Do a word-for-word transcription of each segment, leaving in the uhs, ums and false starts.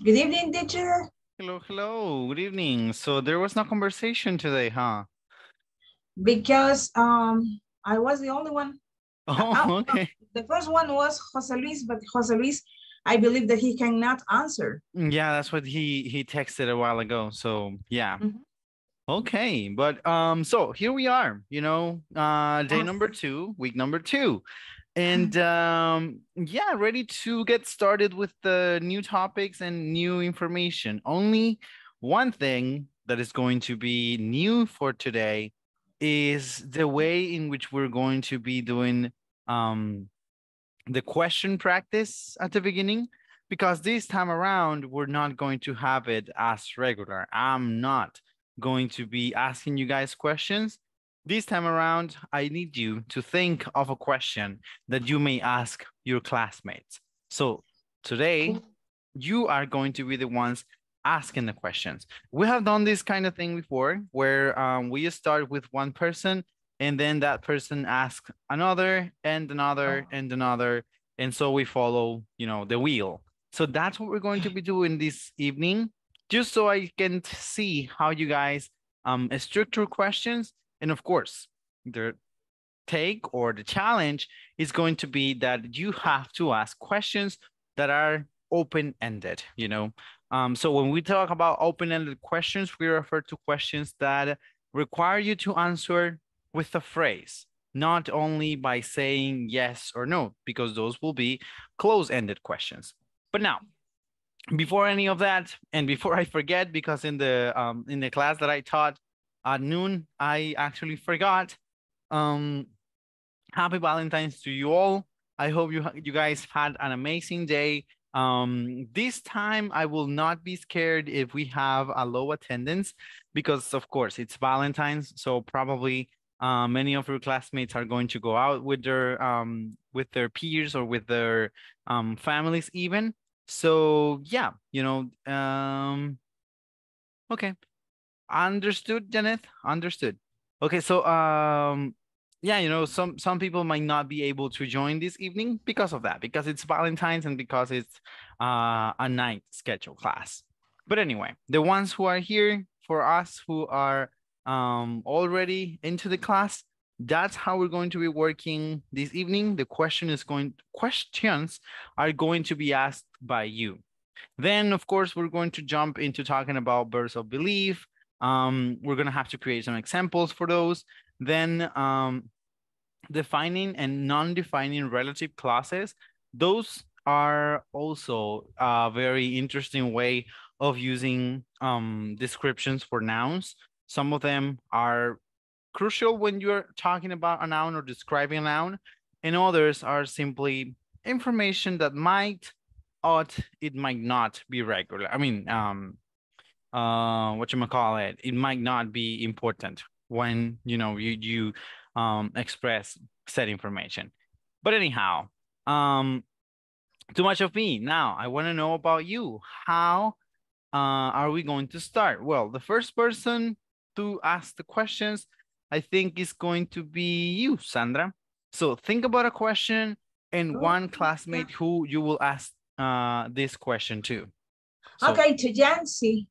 Good evening, teacher. Hello, hello. Good evening. So there was no conversation today, huh? Because um, I was the only one. Oh, okay. The first one was Jose Luis, but Jose Luis, I believe that he cannot answer. Yeah, that's what he, he texted a while ago. So, yeah. Mm-hmm. Okay, but um, so here we are, you know, uh, day number two, week number two. And um, yeah, ready to get started with the new topics and new information. Only one thing that is going to be new for today is the way in which we're going to be doing um, the question practice at the beginning, because this time around, we're not going to have it as regular. I'm not going to be asking you guys questions. This time around, I need you to think of a question that you may ask your classmates. So today, you are going to be the ones asking the questions. We have done this kind of thing before, where um, we start with one person, and then that person asks another, and another, and another, and so we follow, you know, the wheel. So that's what we're going to be doing this evening, just so I can see how you guys um, structure questions. And of course, the take or the challenge is going to be that you have to ask questions that are open-ended, you know. Um, so when we talk about open-ended questions, we refer to questions that require you to answer with a phrase, not only by saying yes or no, because those will be close-ended questions. But now, before any of that, and before I forget, because in the, um, in the class that I taught, at noon, I actually forgot. Um, happy Valentine's to you all. I hope you, you guys had an amazing day. Um, this time, I will not be scared if we have a low attendance because, of course, it's Valentine's. So probably uh, many of your classmates are going to go out with their, um, with their peers or with their um, families even. So, yeah, you know, um, okay. Understood, Janeth? Understood. Okay, so um, yeah, you know, some some people might not be able to join this evening because of that, because it's Valentine's and because it's uh, a night scheduled class. But anyway, the ones who are here for us who are um, already into the class, that's how we're going to be working this evening. The question is going questions are going to be asked by you. Then, of course, we're going to jump into talking about verbs of belief. Um, we're going to have to create some examples for those. Then um, defining and non-defining relative clauses. Those are also a very interesting way of using um, descriptions for nouns. Some of them are crucial when you're talking about a noun or describing a noun, and others are simply information that might, ought, it might not be regular. I mean, um, uh whatchamacallit, it might not be important when you know you you um express said information. But anyhow, um too much of me. Now I want to know about you. How uh are we going to start? Well, the first person to ask the questions, I think, is going to be you, Sandra. So think about a question and oh, one classmate yeah. who you will ask uh this question too. So, okay, to Yancy.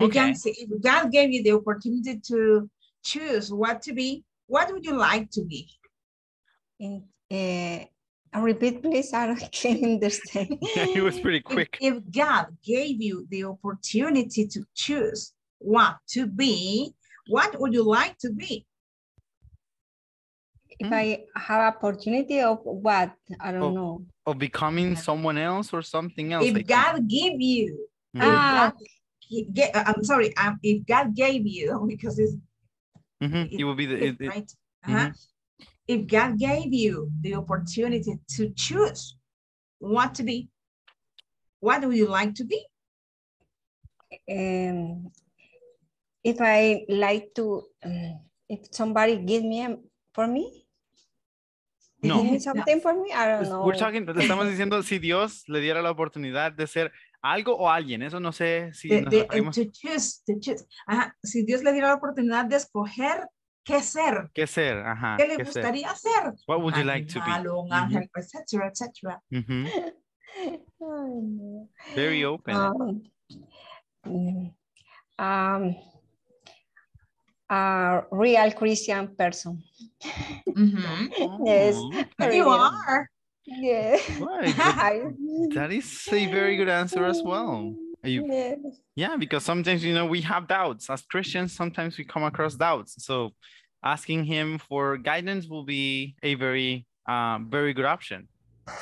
Okay. Yancy, if God gave you the opportunity to choose what to be, what would you like to be? And, uh, and repeat, please. I can't understand. Yeah, it was pretty quick. If, if God gave you the opportunity to choose what to be, what would you like to be? If mm. I have opportunity of what? I don't of, know. Of becoming someone else or something else. If I God think. give you. Mm. Ah. God, I'm sorry, um, if God gave you, because it's, mm-hmm. it, it will be the it, it, right. Uh-huh. Mm-hmm. If God gave you the opportunity to choose what to be, what would you like to be? Um, if I like to, um, if somebody give me a, for me, no. give me something no. for me, I don't know. We're talking, estamos diciendo si Dios le diera la oportunidad de ser algo o alguien, eso no sé si de, nos de, to choose, to choose. Ajá. Si Dios le diera la oportunidad de escoger qué ser. Qué ser, ajá. ¿Qué le qué gustaría ser? Hacer? What would you like to be? Malón, ángel, et cetera, et cetera. Very open. Um, um, a real Christian person. Mm-hmm. Yes. Oh. You are. Yeah. Right. That, that is a very good answer as well. You, yes. Yeah, because sometimes, you know, we have doubts. As Christians, sometimes we come across doubts. So asking him for guidance will be a very, um, very good option.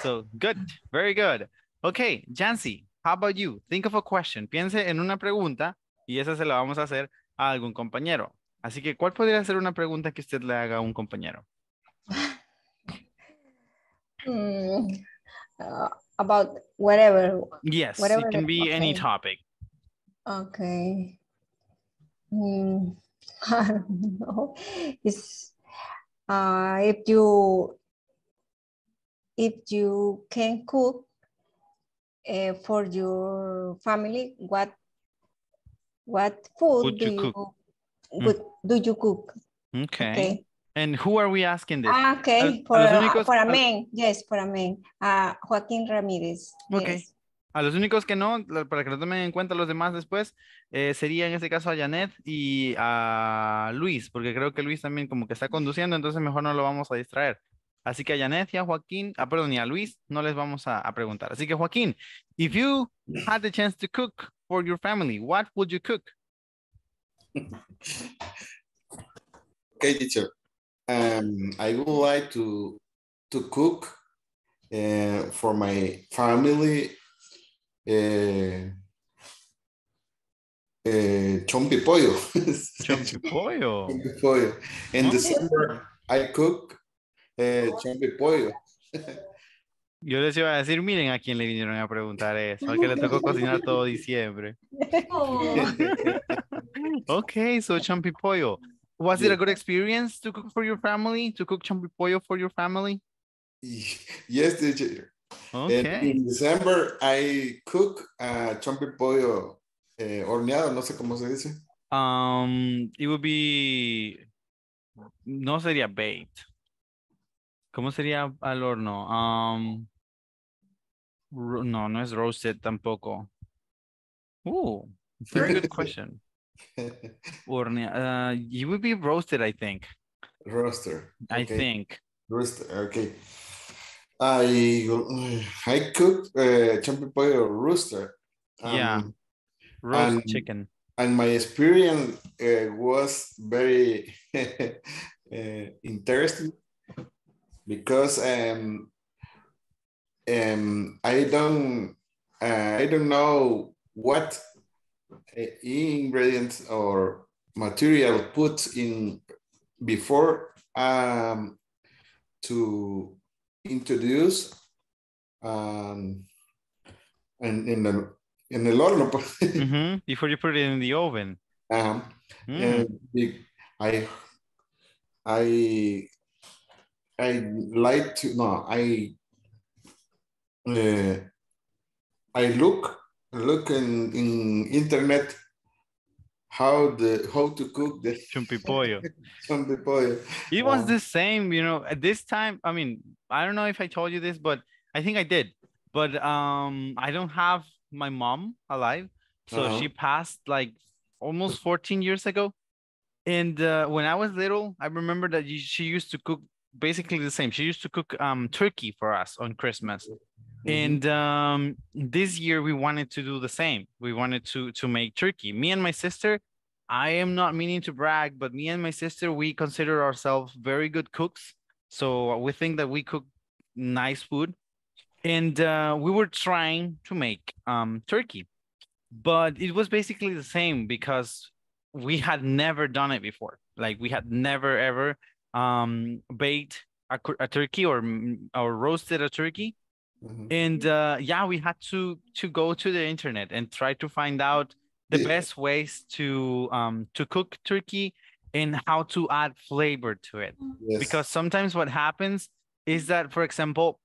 So good. Very good. Okay, Jancy, how about you? Think of a question. Piense en una pregunta y esa se la vamos a hacer a algún compañero. Así que, ¿cuál podría ser una pregunta que usted le haga a un compañero? Mm, uh, about whatever. Yes, whatever. It can be okay. Any topic. Okay. Mm, I don't know. It's, uh, if you if you can cook uh, for your family, what what food would do you, you cook? Would, mm. Do you cook? Okay. Okay. And who are we asking this? Ah, okay, a, for, a únicos, for a man, a, yes, for a man. Uh, Joaquín Ramírez. Okay. Yes. A los únicos que no, para que no tomen en cuenta los demás después, eh, sería en este caso a Janet y a Luis, porque creo que Luis también como que está conduciendo, entonces mejor no lo vamos a distraer. Así que a Janet y a Joaquín, ah, perdón, y a Luis no les vamos a, a preguntar. Así que Joaquín, if you had the chance to cook for your family, what would you cook? Okay, teacher. Um, I would like to to cook uh, for my family uh, uh, chompi pollo. Chompi pollo. Chompi pollo. In okay. December, I cook uh, chompi pollo. Yo les iba a decir, miren a quién le vinieron a preguntar eso, al que le tocó cocinar todo diciembre. Oh. Okay, so chompi pollo. Was it a good experience to cook for your family? To cook chompi pollo for your family? Yes, teacher. Okay. And in December, I cook uh, chompi pollo eh, horneado. No sé cómo se dice. Um, it would be... No sería baked. ¿Cómo sería al horno? Um, no, no es roasted tampoco. Ooh, very good question. Uh, you would be roasted, I think. Roaster. I okay. think. Roaster. Okay. I I cooked uh, chompi pollo rooster. Um, yeah. Roast and, chicken. And my experience uh, was very uh, interesting because um um I don't uh, I don't know what ingredients or material put in before um, to introduce um, and in the in the horno mm-hmm. before you put it in the oven. Um, mm. And I I I like to no I uh, I look. Look in, in internet how the how to cook the chompi pollo. Chompi pollo. It was um, the same, you know. At this time, I mean, I don't know if I told you this, but I think I did. But um, I don't have my mom alive, so uh-huh. she passed like almost fourteen years ago. And uh, when I was little, I remember that she used to cook basically the same. She used to cook um turkey for us on Christmas. And um, this year we wanted to do the same. We wanted to to make turkey. Me and my sister, I am not meaning to brag, but me and my sister, we consider ourselves very good cooks. So we think that we cook nice food. And uh, we were trying to make um, turkey. But it was basically the same because we had never done it before. Like we had never, ever um, baked a, a turkey or, or roasted a turkey. Mm-hmm. And uh, yeah, we had to to go to the internet and try to find out the yeah. best ways to um, to cook turkey and how to add flavor to it. Yes. Because sometimes what happens is that, for example,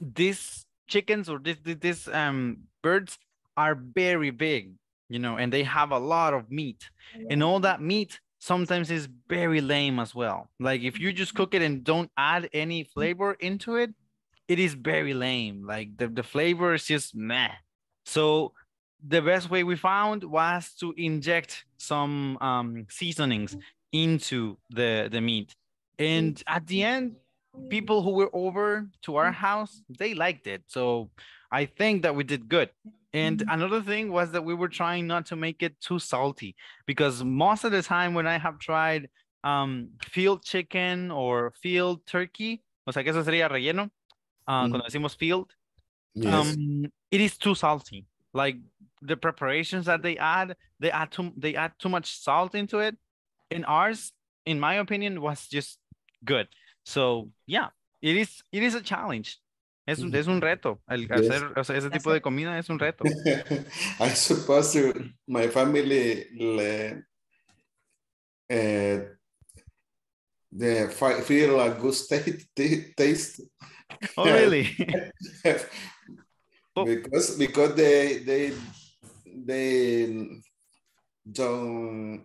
these chickens or this this um, birds are very big, you know, and they have a lot of meat, yeah. and all that meat sometimes is very lame as well. Like if you just cook it and don't add any flavor into it, it is very lame. Like the, the flavor is just meh. So the best way we found was to inject some um, seasonings into the, the meat. And at the end, people who were over to our house, they liked it. So I think that we did good. And another thing was that we were trying not to make it too salty, because most of the time when I have tried um, field chicken or field turkey, o sea que eso sería relleno, uh, mm. cuando decimos field, yes. um, it is too salty. Like the preparations that they add, they add too, they add too much salt into it. And ours, in my opinion, was just good. So yeah, it is it is a challenge. Es, mm-hmm. es un reto. El yes. hacer o sea, ese tipo de comida es un reto. I suppose my family le, uh, they feel a good taste. Oh really? because because they they they don't.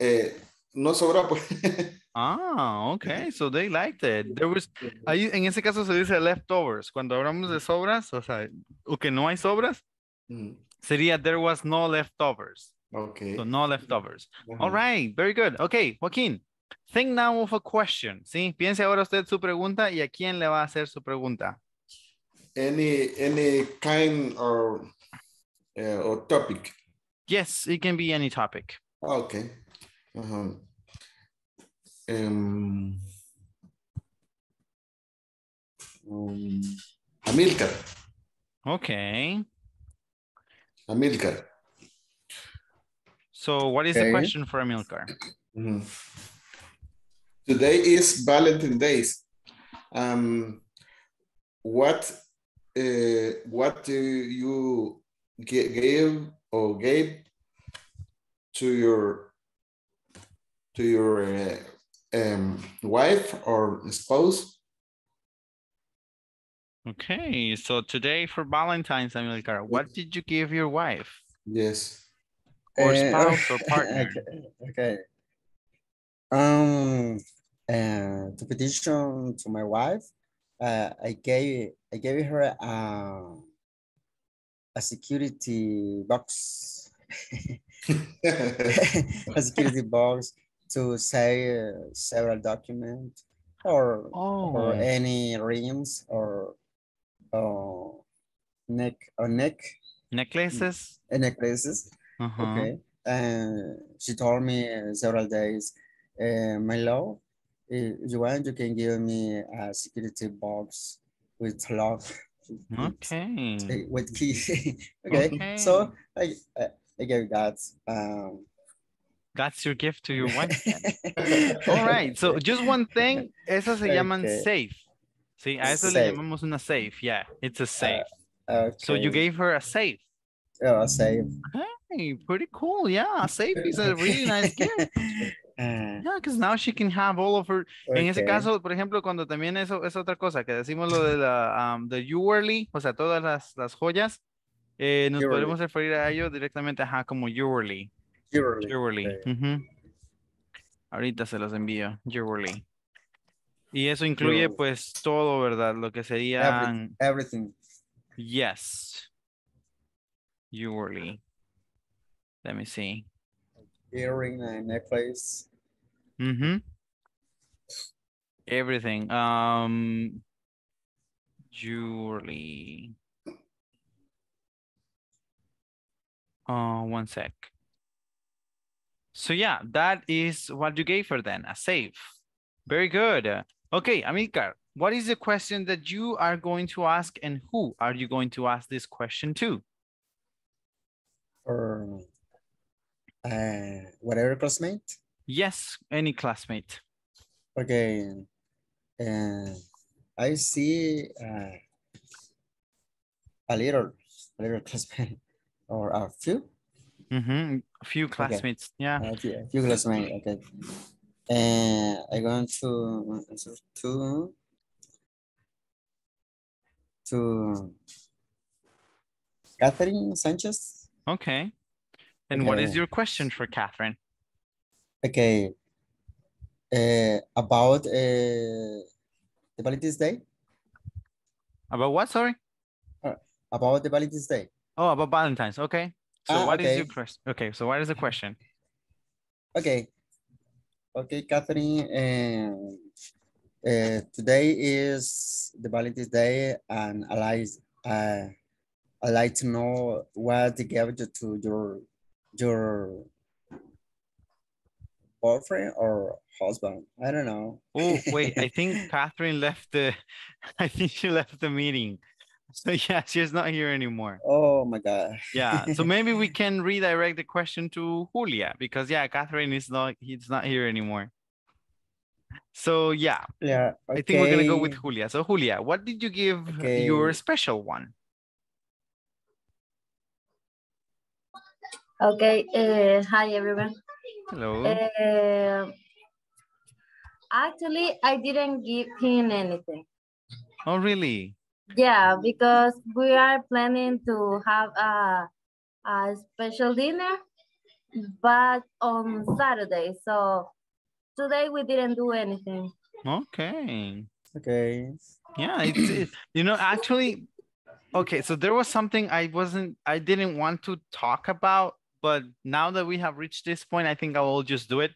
Uh, no sobra pues. Ah, okay, so they liked it. There was, ahí, en ese caso se dice leftovers. Cuando hablamos de sobras, o sea, o que no hay sobras, mm. sería there was no leftovers. Okay. So no leftovers. Uh-huh. All right, very good. Okay, Joaquín, think now of a question, ¿sí? Piense ahora usted su pregunta y a quién le va a hacer su pregunta. Any, any kind or, uh, or topic? Yes, it can be any topic. Okay. Uh-huh. Um, um, Amilcar. Okay. Amilcar. So what is okay. the question for Amilcar? Mm-hmm. Today is Valentine's Day. Um, what uh, what do you give or gave to your to your uh, um wife or spouse? Okay, so today for Valentine's, Amilcar, what did you give your wife? Yes. Or spouse uh, or partner. Okay. okay. Um uh the petition to my wife, uh, I gave I gave her uh, a security box. a security box. To say uh, several documents or, oh. or any rings or, or neck or neck necklaces uh, necklaces. Uh-huh. Okay, and she told me several days, uh, my love, if you want, you can give me a security box with love. Okay. With key. okay. okay. So I I gave that. Um, That's your gift to your wife. All right. So just one thing. Esas se llaman okay. safe. Sí, a eso safe. Le llamamos una safe. Yeah, it's a safe. Uh, okay. So you gave her a safe. Oh, a safe. Hey, pretty cool. Yeah, a safe is a really nice gift. Yeah, because now she can have all of her. Okay. En ese caso, por ejemplo, cuando también eso es otra cosa, que decimos lo de la um, the jewelry, o sea, todas las, las joyas, eh, nos jewelry. Podemos referir a ello directamente ajá, como jewelry. Jewelry. Okay. Uh-huh. Ahorita se los envío. Jewelry. Y eso incluye Jewelry. Pues todo, ¿verdad? Lo que serían... Everything. Yes. Jewelry. Let me see. Earring and necklace. Mm-hmm. Everything. Um, jewelry. Oh, one sec. So yeah, that is what you gave her then, a safe. Very good. Okay, Amilcar, what is the question that you are going to ask and who are you going to ask this question to? Or uh, whatever classmate? Yes, any classmate. Okay. Uh, I see uh, a little, a little classmate or a few. Mm-hmm. A few classmates, okay. yeah. Uh, yeah. A few classmates, okay. And uh, I'm going to to to Catherine Sanchez. Okay. And okay. what is your question for Catherine? Okay. Uh, about uh, the Valentine's Day? About what, sorry? Uh, about the Valentine's Day. Oh, about Valentine's, okay. So ah, what okay. is your question? Okay, so what is the question? Okay. Okay, Catherine, and uh, today is the Valentine's Day, and I like, uh, I like to know what to give to your your boyfriend or husband. I don't know. Oh wait, I think Catherine left the. I think she left the meeting. So yeah, she's not here anymore. Oh my God. Yeah. So maybe we can redirect the question to Julia because yeah, Catherine is not. He's not here anymore. So yeah. Yeah. Okay. I think we're gonna go with Julia. So Julia, what did you give okay. your special one? Okay. Uh, hi everyone. Hello. Uh, actually, I didn't give him anything. Oh really? Yeah, because we are planning to have a, a special dinner, but on Saturday. So today we didn't do anything. Okay. Okay. Yeah, it's, it's you know, actually, okay. So there was something I wasn't, I didn't want to talk about, but now that we have reached this point, I think I will just do it.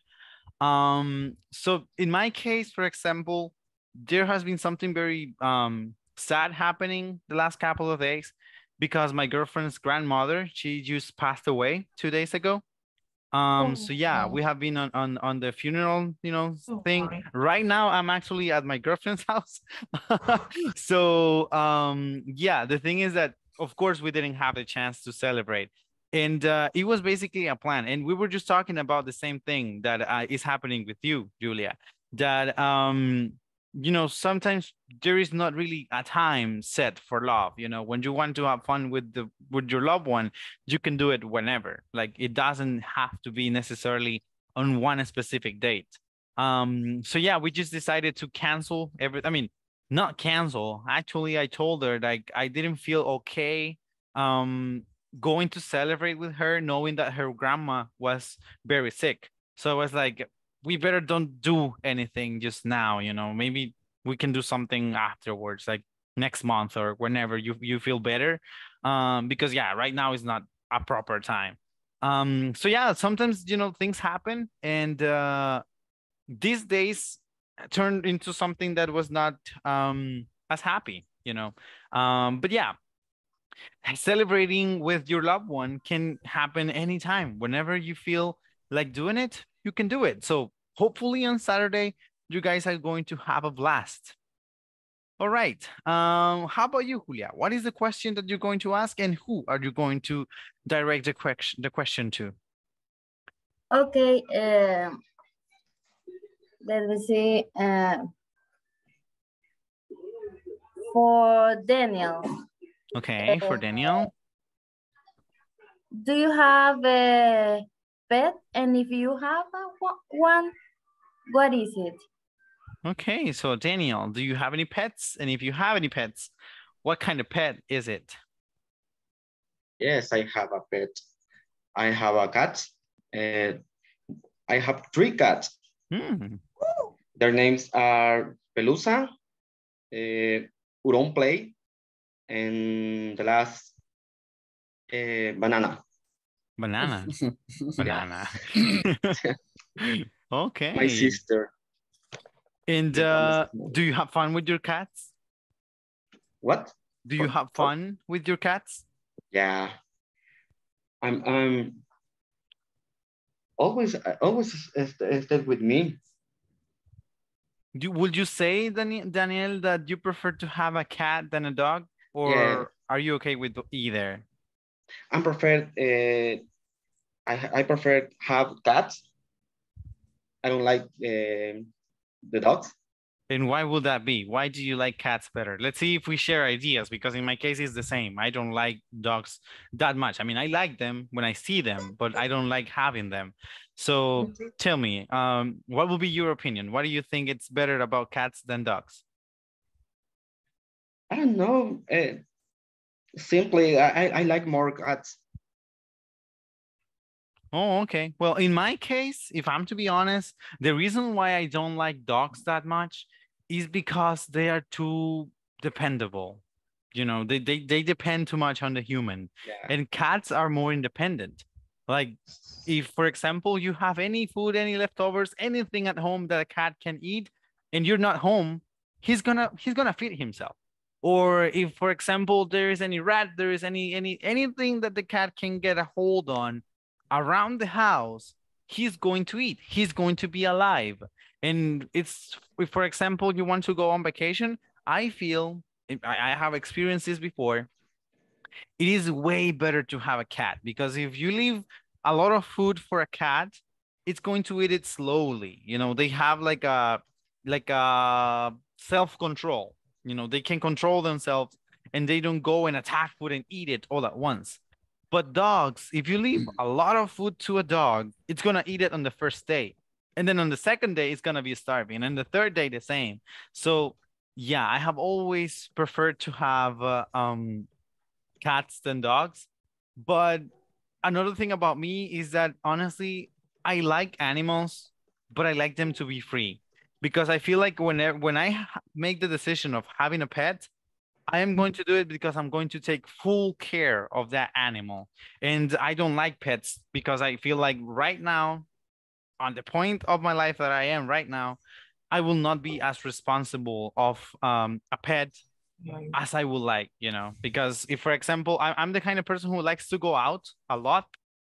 Um. So in my case, for example, there has been something very um. sad happening the last couple of days because my girlfriend's grandmother, she just passed away two days ago. Um, oh, so yeah, we have been on, on, on the funeral, you know, oh, thing. Sorry. Right now, I'm actually at my girlfriend's house. So um, yeah, the thing is that, of course, we didn't have the chance to celebrate. And uh, it was basically a plan. And we were just talking about the same thing that uh, is happening with you, Julia, that... Um, you know, sometimes there is not really a time set for love. You know, when you want to have fun with the with your loved one, you can do it whenever. Like it doesn't have to be necessarily on one specific date. Um, so yeah, we just decided to cancel every. I mean, not cancel. Actually, I told her like I didn't feel okay um, going to celebrate with her, knowing that her grandma was very sick. So I was like, we better don't do anything just now, you know, maybe we can do something afterwards, like next month or whenever you, you feel better. Um, because yeah, right now is not a proper time. Um, so yeah, sometimes, you know, things happen and uh, these days turned into something that was not um, as happy, you know, um, but yeah. Celebrating with your loved one can happen anytime, whenever you feel like doing it. You can do it. So hopefully on Saturday, you guys are going to have a blast. All right. Um, how about you, Julia? What is the question that you're going to ask and who are you going to direct the question, the question to? Okay. Uh, let me see. Uh, for Daniel. Okay, uh, for Daniel. Do you have a... pet, and if you have a, one, what is it? Okay, so Daniel, do you have any pets? And if you have any pets, what kind of pet is it? Yes, I have a pet. I have a cat. Uh, I have three cats. Mm. Their names are Pelusa, uh, Huron Play, and the last, uh, Banana. Banana. Banana. Okay. My sister. And uh, do you have fun with your cats? What? Do you what? have fun what? with your cats? Yeah. I'm um always always stay with me. Do would you say, Daniel, that you prefer to have a cat than a dog, or yeah. are you okay with either? I prefer uh, I I prefer have cats. I don't like uh, the dogs. And why would that be? Why do you like cats better? Let's see if we share ideas, because in my case it's the same. I don't like dogs that much. I mean, I like them when I see them, but I don't like having them. So tell me, um, what will be your opinion? What do you think it's better about cats than dogs? I don't know. Uh, Simply, I, I like more cats. Oh, okay. Well, in my case, if I'm to be honest, the reason why I don't like dogs that much is because they are too dependable. You know, they they, they depend too much on the human. Yeah. And cats are more independent. Like if, for example, you have any food, any leftovers, anything at home that a cat can eat and you're not home, he's gonna he's gonna feed himself. Or if, for example, there is any rat, there is any any anything that the cat can get a hold on around the house, he's going to eat. He's going to be alive. And it's, if, for example, you want to go on vacation, I feel, I have experienced this before, it is way better to have a cat, because if you leave a lot of food for a cat, it's going to eat it slowly. You know, they have like a like a self-control. You know, they can control themselves and they don't go and attack food and eat it all at once. But dogs, if you leave a lot of food to a dog, it's going to eat it on the first day. And then on the second day, it's going to be starving. And the third day, the same. So, yeah, I have always preferred to have uh, um, cats than dogs. But another thing about me is that, honestly, I like animals, but I like them to be free. Because I feel like whenever, when I make the decision of having a pet, I am going to do it because I'm going to take full care of that animal. And I don't like pets because I feel like right now, on the point of my life that I am right now, I will not be as responsible of um, a pet as I would like, you know, because if, for example, I, I'm the kind of person who likes to go out a lot.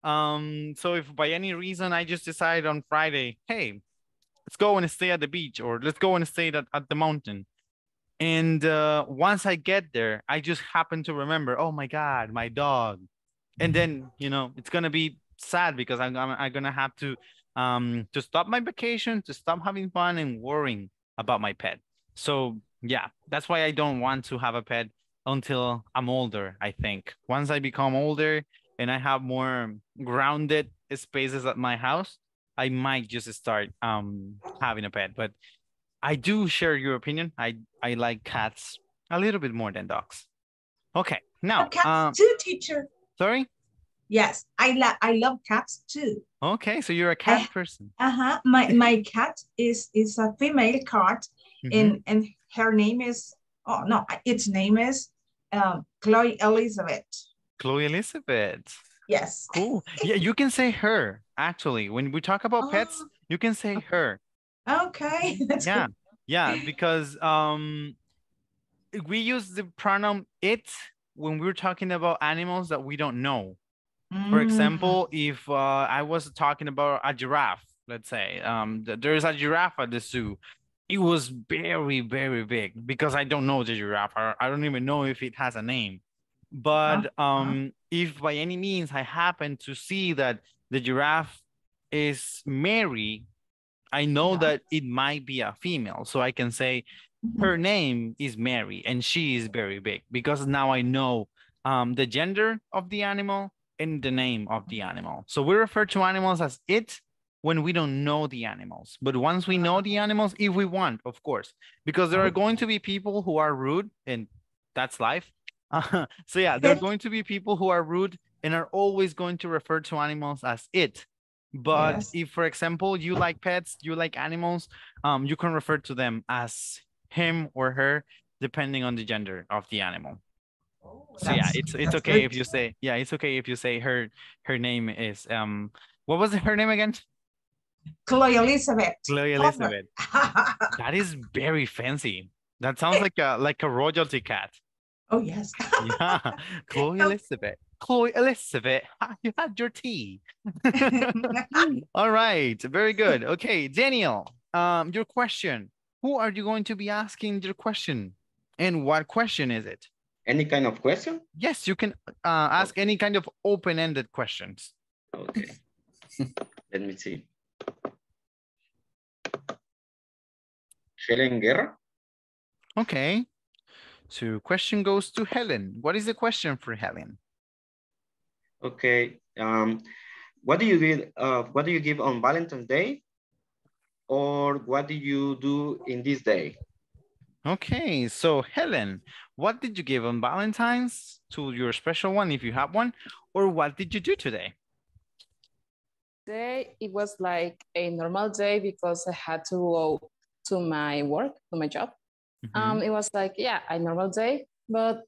Um, so if by any reason I just decide on Friday, hey, let's go and stay at the beach, or let's go and stay at, at the mountain. And uh, once I get there, I just happen to remember, oh my God, my dog. And then, you know, it's going to be sad because I'm, I'm, I'm going to have to um, to stop my vacation, to stop having fun and worrying about my pet. So, yeah, that's why I don't want to have a pet until I'm older, I think. Once I become older and I have more grounded spaces at my house, I might just start um, having a pet, but I do share your opinion. I, I like cats a little bit more than dogs. Okay, now- cats um, too, teacher. Sorry? Yes, I, lo I love cats too. Okay, so you're a cat I, person. Uh-huh, my, my cat is, is a female cat, mm-hmm. and, and her name is, oh no, its name is um, Chloe Elizabeth. Chloe Elizabeth. Yes. Cool. Yeah, you can say her, actually. When we talk about oh. pets, you can say her. Okay. That's yeah. Cool. Yeah, because um, we use the pronoun it when we're talking about animals that we don't know. Mm. For example, if uh, I was talking about a giraffe, let's say, um, there is a giraffe at the zoo. It was very, very big because I don't know the giraffe. I don't even know if it has a name. But um, if by any means I happen to see that the giraffe is Mary, I know yeah. that it might be a female. So I can say her name is Mary and she is very big, because now I know um, the gender of the animal and the name of the animal. So we refer to animals as it when we don't know the animals. But once we know the animals, if we want, of course, because there are going to be people who are rude, and that's life. Uh, so yeah, there are going to be people who are rude and are always going to refer to animals as it. But yes. if, for example, you like pets, you like animals, um, you can refer to them as him or her, depending on the gender of the animal. Oh, so yeah, it's it's okay good. if you say yeah, it's okay if you say her her name is um what was her name again? Chloe Elizabeth. Chloe Elizabeth. That is very fancy. That sounds like a like a royalty cat. Oh, yes. Yeah. Chloe Elizabeth. Chloe Elizabeth, you had your tea. All right. Very good. Okay, Daniel, um, your question. Who are you going to be asking your question? And what question is it? Any kind of question? Yes, you can uh, ask okay. any kind of open-ended questions. Okay. Let me see. Helen Guerra. Okay. So question goes to Helen. What is the question for Helen? Okay. Um, what do you give? Uh, what do you give on Valentine's Day, or what do you do in this day? Okay. So Helen, what did you give on Valentine's, to your special one if you have one, or what did you do today? Today it was like a normal day because I had to go to my work, to my job. Mm-hmm. Um, it was like, yeah, a normal day, but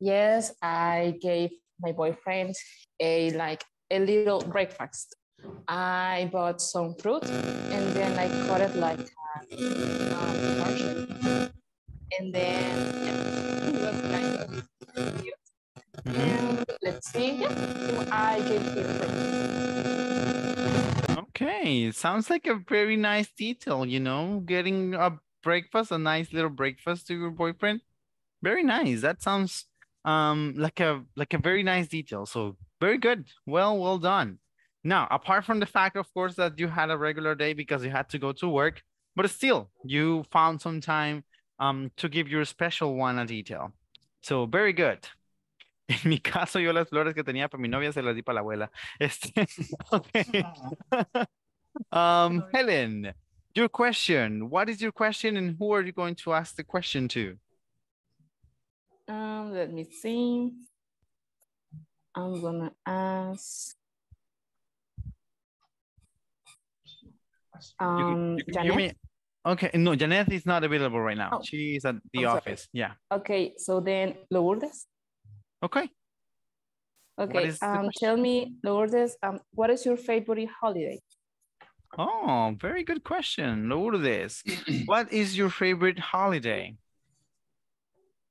yes, I gave my boyfriend a like a little breakfast. I bought some fruit and then I cut it like a um, portion. And then, yeah, it was kind of cute. And let's see, yeah, I gave him fruit. Okay, sounds like a very nice detail, you know, getting a breakfast, a nice little breakfast to your boyfriend. Very nice. That sounds um like a like a very nice detail. So very good. Well, well done. Now, apart from the fact, of course, that you had a regular day because you had to go to work, but still, you found some time um, to give your special one a detail. So, very good. En mi caso, yo las flores que tenía para mi novia se las di para la abuela. Este, okay. um, Helen, your question. What is your question and who are you going to ask the question to? Um, let me see. I'm going to ask... Um, you, you, Janet? You mean, okay, no, Janet is not available right now. Oh. She's at the I'm office. Sorry. Yeah. Okay, so then Lourdes. Okay. Okay. Um, tell me, Lourdes, um, what is your favorite holiday? Oh, very good question, Lourdes. What is your favorite holiday?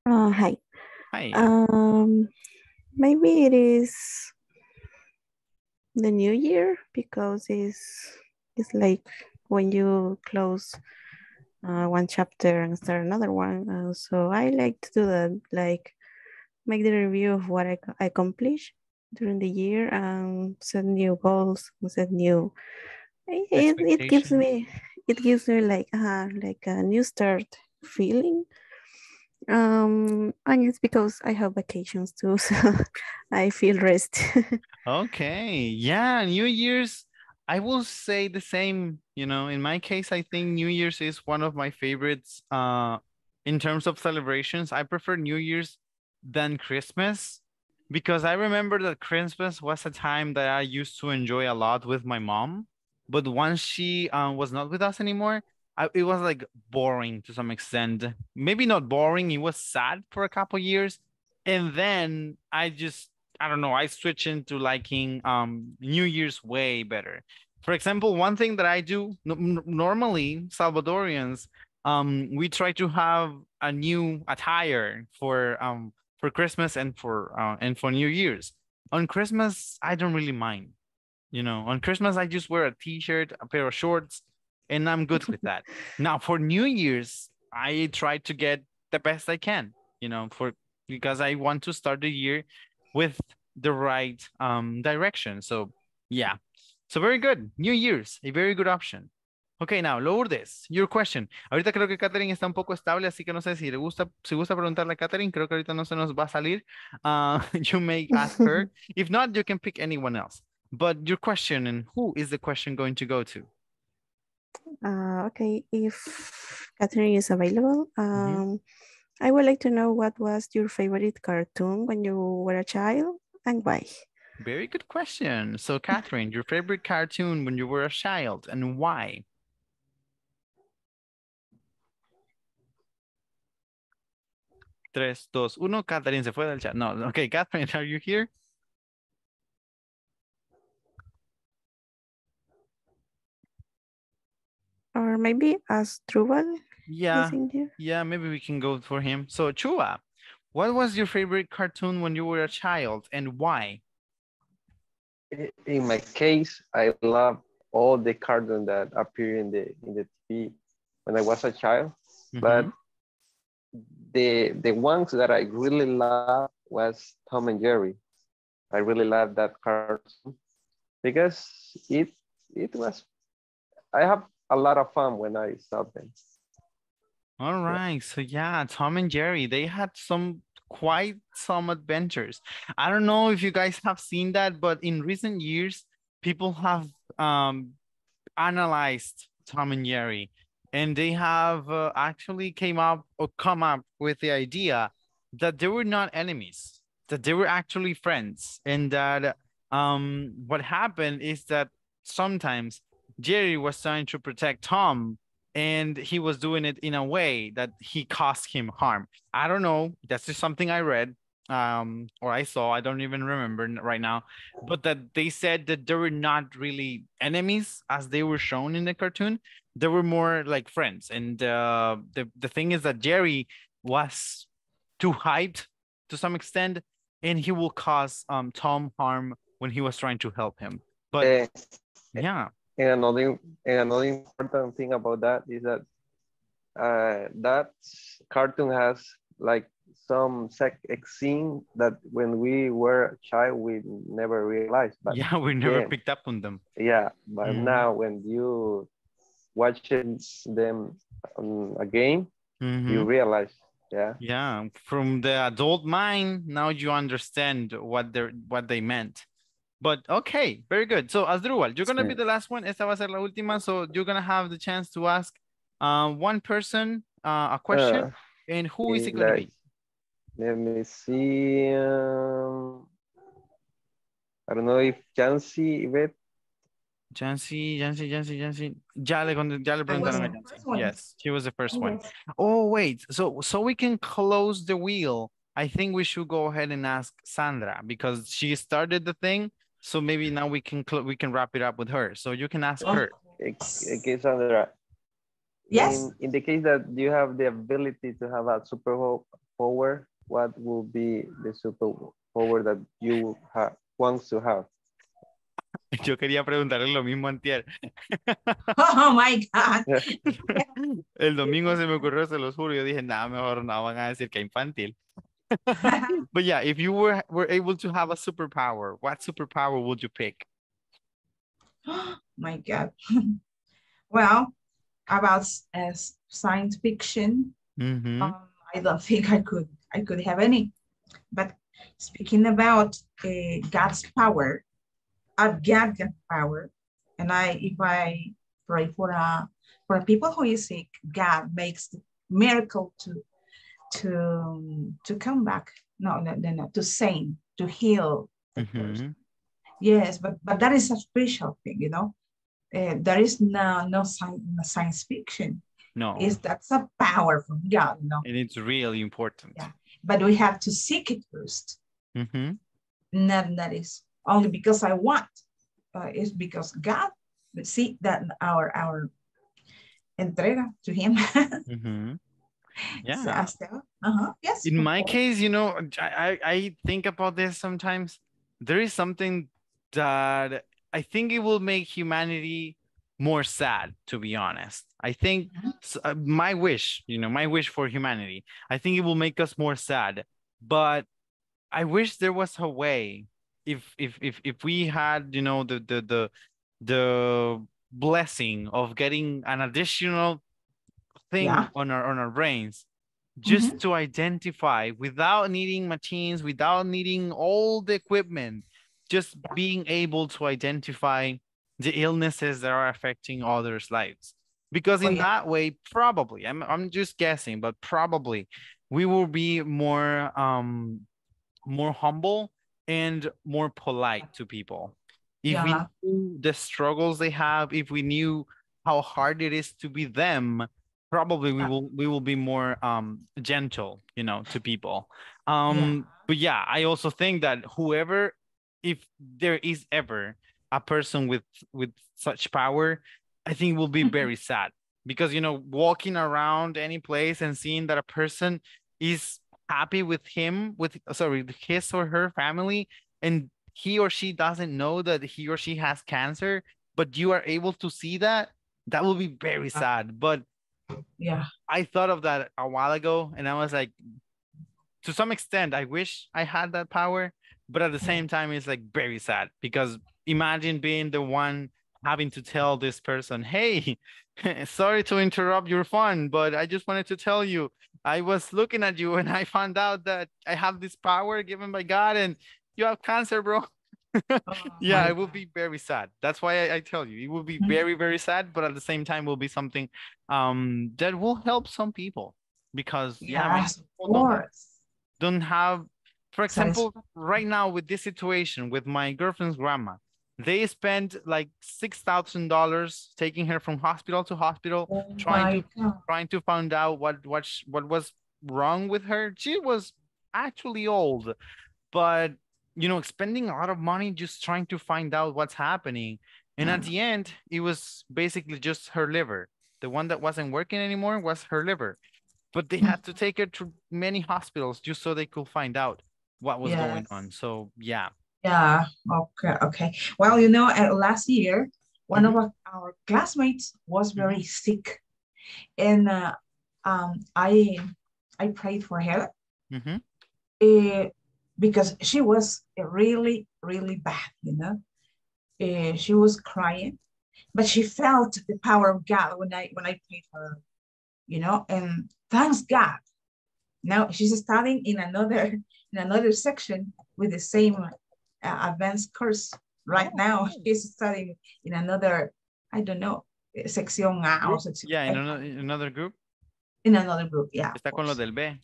Uh, hi. Hi. Um, maybe it is the New Year because it's. It's like when you close uh, one chapter and start another one. Uh, so I like to do that, like make the review of what I, I accomplished during the year and set new goals, set new. It, it gives me, it gives me like uh, like a new start feeling. Um, and it's because I have vacations too, so I feel rest. Okay, yeah, New Year's. I will say the same, you know, in my case, I think New Year's is one of my favorites uh, in terms of celebrations. I prefer New Year's than Christmas because I remember that Christmas was a time that I used to enjoy a lot with my mom. But once she uh, was not with us anymore, I, it was like boring to some extent. Maybe not boring. It was sad for a couple years. And then I just... I don't know, I switch into liking um, New Year's way better. For example, one thing that I do, normally Salvadorians, um, we try to have a new attire for um, for Christmas and for uh, and for New Year's. On Christmas, I don't really mind. You know, on Christmas, I just wear a t-shirt, a pair of shorts, and I'm good with that. Now, for New Year's, I try to get the best I can, you know, for because I want to start the year with the right um, direction. So yeah, so very good. New Year's, a very good option. Okay, now Lourdes, your question. Ahorita creo que Catherine está un poco estable, así que no sé si le gusta, si gusta preguntarle a Catherine, creo que ahorita no se nos va a salir. Uh, you may ask her. If not, you can pick anyone else. But your question and who is the question going to go to? Uh, okay, if Catherine is available, um, mm-hmm. I would like to know what was your favorite cartoon when you were a child and why? Very good question. So, Catherine, your favorite cartoon when you were a child and why? Tres, dos, uno. Catherine se fue del chat. No, okay, Catherine, are you here? Or maybe Asdrúbal. Yeah, yeah, maybe we can go for him. So, Chua, what was your favorite cartoon when you were a child and why? In my case, I love all the cartoons that appear in the in the T V when I was a child. Mm-hmm. But the the ones that I really loved was Tom and Jerry. I really loved that cartoon because it it was I have a lot of fun when I saw them. All right, so yeah, Tom and Jerry, they had some quite some adventures. I don't know if you guys have seen that, but in recent years, people have um, analyzed Tom and Jerry, and they have uh, actually came up or come up with the idea that they were not enemies, that they were actually friends, and that um, what happened is that sometimes Jerry was trying to protect Tom, and he was doing it in a way that he caused him harm. I don't know. That's just something I read um, or I saw. I don't even remember right now. But that they said that they were not really enemies as they were shown in the cartoon. They were more like friends. And uh, the, the thing is that Jerry was too hyped to some extent, and he will cause um, Tom harm when he was trying to help him. But uh, yeah. And another, and another important thing about that is that uh, that cartoon has like some sex scene that when we were a child, we never realized. But yeah, we never then, picked up on them. Yeah, but mm. now when you watch them um, again, mm-hmm. you realize. Yeah. Yeah. From the adult mind, now you understand what they what they meant. But okay, very good. So Asdrúbal, you're gonna be the last one. Esta va a ser la última. So you're gonna have the chance to ask uh, one person uh, a question, uh, and who is it gonna like, be? Let me see. Um, I don't know if Jancy, Yvette. Jancy, Jancy, Jancy, Jancy. Ya le, ya le preguntaron a Jancy. Yes, she was the first one. Oh wait, so so we can close the wheel. I think we should go ahead and ask Sandra because she started the thing. So maybe now we can we can wrap it up with her. So you can ask oh. her. Okay, Sandra. Yes. In, in the case that you have the ability to have a superpower, what will be the superpower that you have, wants to have? Yo quería preguntarle lo mismo antier. Oh my God. El domingo se me ocurrió, se los juro. Yo dije, nada, mejor no van a decir que infantil. But yeah, if you were were able to have a superpower, what superpower would you pick? Oh my God. Well, about uh, science fiction, mm-hmm. um, I don't think I could I could have any. But speaking about uh, God's power, I've got God's power, and I if I pray for a for people who is sick, God makes the miracle to. to to come back no no no, no to sane, to heal. Mm-hmm. Yes, but but that is a special thing, you know. Uh, there is no no science, no science fiction. No, is that's a power from God. No, and it's really important. Yeah, but we have to seek it first. Mm-hmm. Not that is only because I want, uh, it's because God see that our our entrega to him. Mm-hmm. Yeah. Uh-huh. Yes. In my case, you know, I, I think about this sometimes. There is something that I think it will make humanity more sad, to be honest. I think uh, my wish, you know, my wish for humanity, I think it will make us more sad. But I wish there was a way if if if, if we had, you know, the the the the blessing of getting an additional thing yeah. on our on our brains just mm-hmm. to identify without needing machines, without needing all the equipment, just yeah. being able to identify the illnesses that are affecting others' lives, because in oh, yeah. that way probably I'm, I'm just guessing, but probably we will be more um more humble and more polite to people if yeah. we knew the struggles they have, if we knew how hard it is to be them. Probably we will we will be more um, gentle, you know, to people. Um, yeah. But yeah, I also think that whoever, if there is ever a person with with such power, I think will be very sad, because you know, walking around any place and seeing that a person is happy with him, with sorry, his or her family, and he or she doesn't know that he or she has cancer, but you are able to see that, that will be very sad. But yeah, I thought of that a while ago, and I was like, to some extent, I wish I had that power, but at the same time, it's like very sad, because imagine being the one having to tell this person, hey, sorry to interrupt your fun, but I just wanted to tell you, I was looking at you and I found out that I have this power given by God and you have cancer, bro. Oh, yeah, it will be very sad. That's why I, I tell you, it will be very, very sad, but at the same time will be something um that will help some people, because yeah, yeah people don't, don't have, for example, right now with this situation with my girlfriend's grandma, They spent like six thousand dollars taking her from hospital to hospital, oh trying to God. trying to find out what what she, what was wrong with her. She was actually old, but you know, spending a lot of money just trying to find out what's happening. And at the end, it was basically just her liver. The one that wasn't working anymore was her liver. But they had to take her to many hospitals just so they could find out what was yes. going on. So, yeah. Yeah. Okay. Okay. Well, you know, uh, last year, one mm-hmm. of our, our classmates was very sick. And uh, um, I I prayed for her mm-hmm. uh, because she was really, really bad, you know. Uh, she was crying, but she felt the power of God when I when I prayed for her, you know, and thanks God. Now she's studying in another in another section with the same uh, advanced course. Right oh, now nice. She's studying in another, I don't know, sección A or section Yeah, in another, another group. In another group, yeah. Está con lo del B.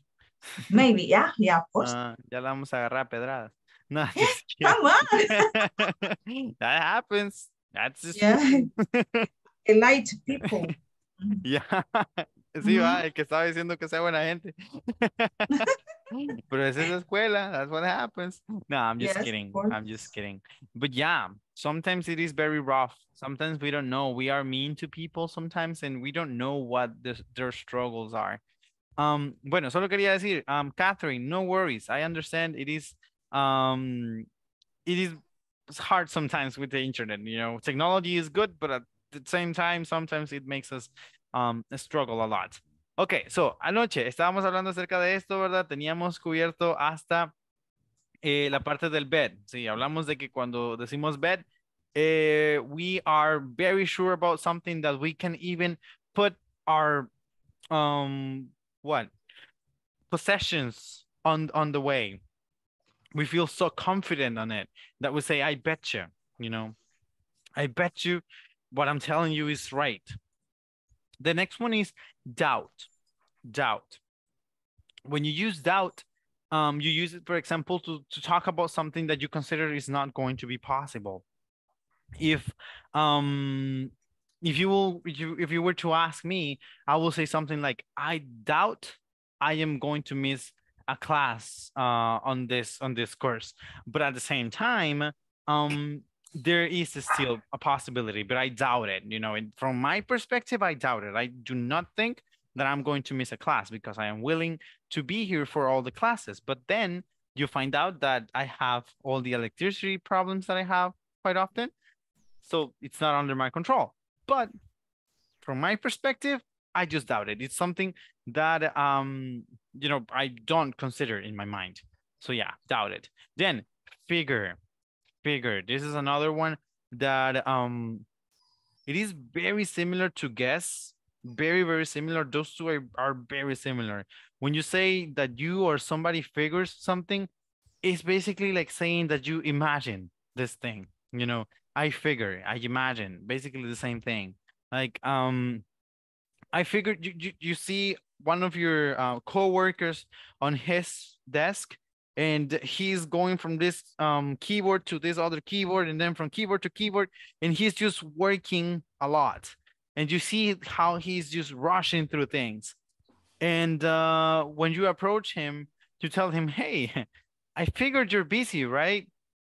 Maybe, yeah, yeah, of course. Uh, ya la vamos a agarrar a pedradas. No, come on. That happens. That's just yeah. Elite people. Yeah. Sí, mm-hmm. va, el que estaba diciendo que sea buena gente. Pero esa es la escuela. That's what happens. No, I'm just yes, kidding. I'm just kidding. But yeah, sometimes it is very rough. Sometimes we don't know. We are mean to people sometimes, and we don't know what the, their struggles are. Um, bueno, solo quería decir, um, Catherine, no worries. I understand it is... Um, it is it's hard sometimes with the internet, you know, technology is good, but at the same time, sometimes it makes us um, struggle a lot. Okay, so anoche estábamos hablando acerca de esto, ¿verdad? Teníamos cubierto hasta eh, la parte del bed. Sí, hablamos de que cuando decimos bed, eh, we are very sure about something that we can even put our, um, what? Possessions on, on the way. We feel so confident on it that we say, I bet you, you know, I bet you what I'm telling you is right. The next one is doubt, doubt. When you use doubt, um, you use it, for example, to, to talk about something that you consider is not going to be possible. If, um, if you will, if you, if you were to ask me, I will say something like, I doubt I am going to miss a class uh, on this on this course, but at the same time, um, there is still a possibility. But I doubt it. You know, and from my perspective, I doubt it. I do not think that I'm going to miss a class because I am willing to be here for all the classes. But then you find out that I have all the electricity problems that I have quite often, so it's not under my control. But from my perspective, I just doubt it. It's something that um. you know, I don't consider in my mind. So yeah, doubt it. Then figure, figure. This is another one that um, it is very similar to guess. Very, very similar. Those two are, are very similar. When you say that you or somebody figures something, it's basically like saying that you imagine this thing. You know, I figure, I imagine. Basically the same thing. Like um, I figured. You you, you see one of your uh, co-workers on his desk, and he's going from this um, keyboard to this other keyboard, and then from keyboard to keyboard, and he's just working a lot. And you see how he's just rushing through things. And uh, when you approach him, you tell him, hey, I figured you're busy, right?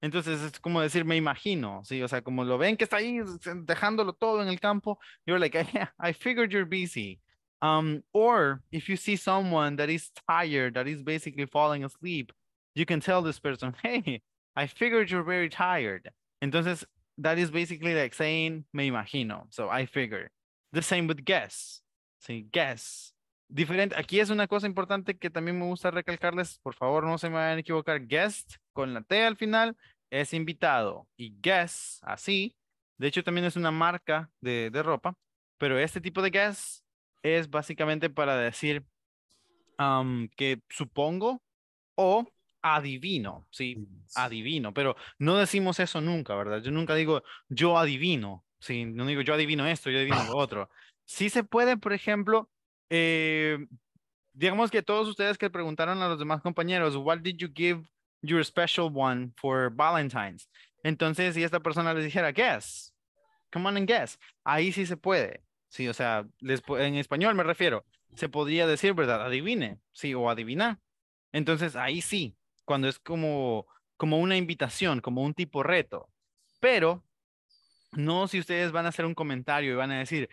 Entonces es como decir, me imagino, ¿sí? O sea, como lo ven que está ahí dejándolo todo en el campo, you're like, yeah, I figured you're busy. Um, or if you see someone that is tired, that is basically falling asleep, you can tell this person, hey, I figured you're very tired. Entonces, that is basically like saying, me imagino. So, I figure. The same with guess. Sí, guess. Diferente. Aquí es una cosa importante que también me gusta recalcarles. Por favor, no se me vayan a equivocar. Guest, con la T al final, es invitado. Y guess, así. De hecho, también es una marca de, de ropa. Pero este tipo de guess es básicamente para decir um, que supongo o adivino, ¿sí? Adivino, pero no decimos eso nunca, ¿verdad? Yo nunca digo yo adivino, ¿sí? No digo yo adivino esto, yo adivino lo otro. Sí se puede, por ejemplo, eh, digamos que todos ustedes que preguntaron a los demás compañeros, what did you give your special one for Valentine's? Entonces, si esta persona les dijera, guess, come on and guess, ahí sí se puede. Sí, o sea, les, en español me refiero, se podría decir, ¿verdad? Adivine, sí, o adivina. Entonces, ahí sí, cuando es como, como una invitación, como un tipo reto. Pero, no si ustedes van a hacer un comentario y van a decir,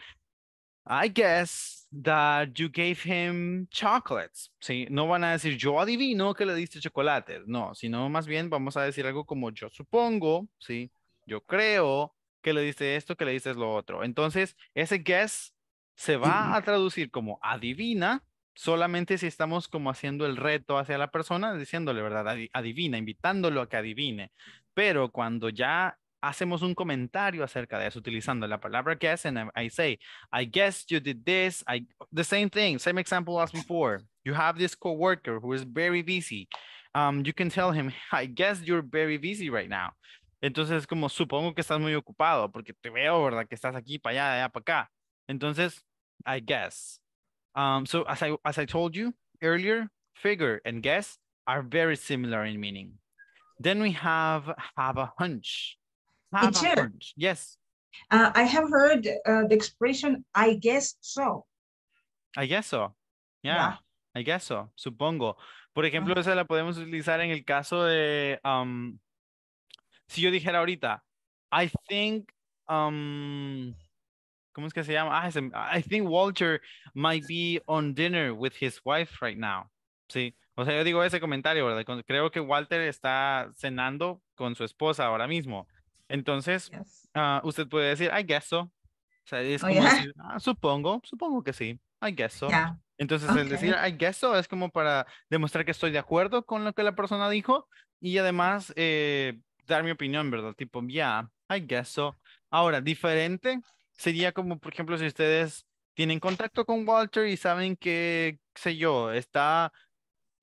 I guess that you gave him chocolates. Sí, no van a decir, yo adivino que le diste chocolates. No, sino más bien vamos a decir algo como, yo supongo, sí, yo creo que le diste esto, que le diste lo otro. Entonces, ese guess se va a traducir como adivina, solamente si estamos como haciendo el reto hacia la persona, diciéndole, ¿verdad? Adivina, invitándolo a que adivine. Pero cuando ya hacemos un comentario acerca de eso, utilizando la palabra guess, and I say, I guess you did this, I, the same thing, same example as before. You have this coworker who is very busy. Um, you can tell him, I guess you're very busy right now. Entonces, como supongo que estás muy ocupado, porque te veo, ¿verdad? Que estás aquí, para allá, de allá, para acá. Entonces, I guess. Um, so, as I, as I told you earlier, figure and guess are very similar in meaning. Then we have have a hunch. Have Teacher, a hunch. Yes. Uh, I have heard uh, the expression, I guess so. I guess so. Yeah, yeah. I guess so. Supongo. Por ejemplo, uh-huh. esa la podemos utilizar en el caso de... Um, Si yo dijera ahorita, I think, um, ¿cómo es que se llama? Ah, I think Walter might be on dinner with his wife right now. Sí, o sea, yo digo ese comentario, ¿verdad? Creo que Walter está cenando con su esposa ahora mismo. Entonces, yes. uh, usted puede decir, I guess so. O sea, es como oh, yeah. decir, ah, supongo, supongo que sí, I guess so. Yeah. Entonces, okay. el decir, I guess so, es como para demostrar que estoy de acuerdo con lo que la persona dijo y además, eh, dar mi opinión, ¿verdad? Tipo, yeah, I guess so. Ahora, diferente sería como, por ejemplo, si ustedes tienen contacto con Walter y saben que, qué sé yo, está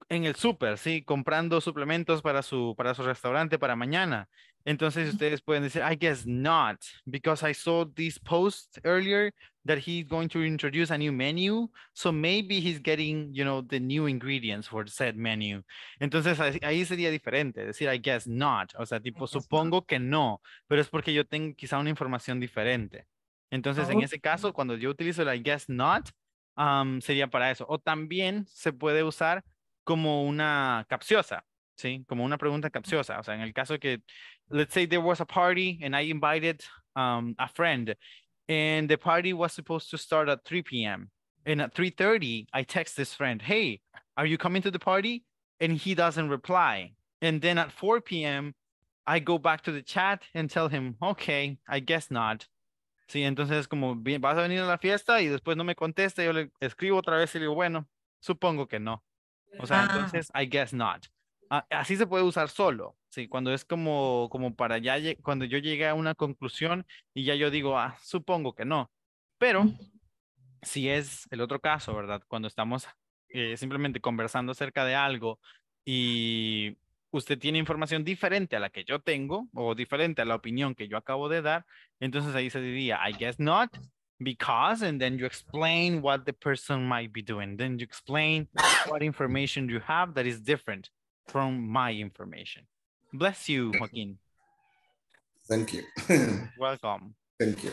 en el súper, ¿sí? Comprando suplementos para su, para su restaurante para mañana. Entonces, ustedes pueden decir, I guess not, because I saw this post earlier that he's going to introduce a new menu, so maybe he's getting, you know, the new ingredients for said menu. Entonces, ahí sería diferente, decir, I guess not, o sea, tipo, supongo not. que no, pero es porque yo tengo quizá una información diferente. Entonces, oh, en ese caso, cuando yo utilizo el I guess not, um, sería para eso. O también se puede usar como una capciosa, ¿sí? Como una pregunta capciosa. O sea, en el caso que, let's say there was a party and I invited um, a friend and the party was supposed to start at three p m And at three thirty, I text this friend, hey, are you coming to the party? And he doesn't reply. And then at four p m, I go back to the chat and tell him, okay, I guess not. Sí, entonces como, vas a venir a la fiesta y después no me contesta, yo le escribo otra vez y le digo, bueno, supongo que no. O sea, ah. entonces, I guess not. Uh, así se puede usar solo, ¿sí? Cuando es como, como para ya, cuando yo llegué a una conclusión y ya yo digo, ah, supongo que no. Pero, si es el otro caso, ¿verdad? Cuando estamos eh, simplemente conversando acerca de algo y usted tiene información diferente a la que yo tengo o diferente a la opinión que yo acabo de dar, entonces ahí se diría, I guess not. Because, and then you explain what the person might be doing. Then you explain what information you have that is different from my information. Bless you, Joaquin. Thank you. Welcome. Thank you.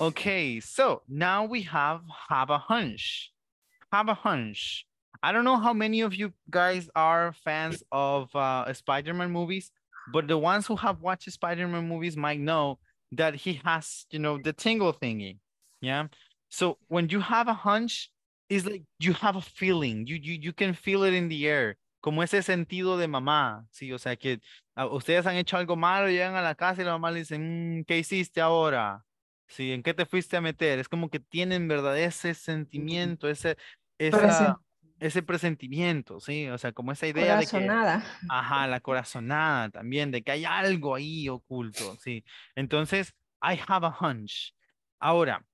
Okay, so now we have have a hunch. Have a hunch. I don't know how many of you guys are fans of uh, Spider-Man movies, but the ones who have watched Spider-Man movies might know that he has, you know, the tingle thingy. Yeah. So when you have a hunch, it's like you have a feeling. You you you can feel it in the air. Como ese sentido de mamá. Sí, o sea que a, ustedes han hecho algo malo, llegan a la casa y la mamá le dice, mmm, ¿qué hiciste ahora? Sí, ¿en qué te fuiste a meter? Es como que tienen, ¿verdad? Ese sentimiento, ese, esa, ese presentimiento, sí. O sea, como esa idea de que... Corazonada. Ajá, la corazonada también, de que hay algo ahí oculto, sí. Entonces, I have a hunch. Ahora,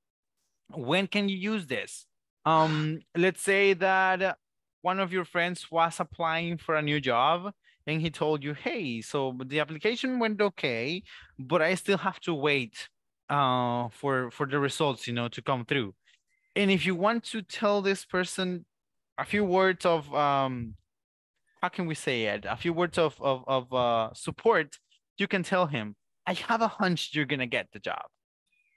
when can you use this? Um, let's say that one of your friends was applying for a new job and he told you, hey, so the application went okay, but I still have to wait uh, for, for the results, you know, to come through. And if you want to tell this person a few words of, um, how can we say it? A few words of, of, of uh, support, you can tell him, I have a hunch you're going to get the job.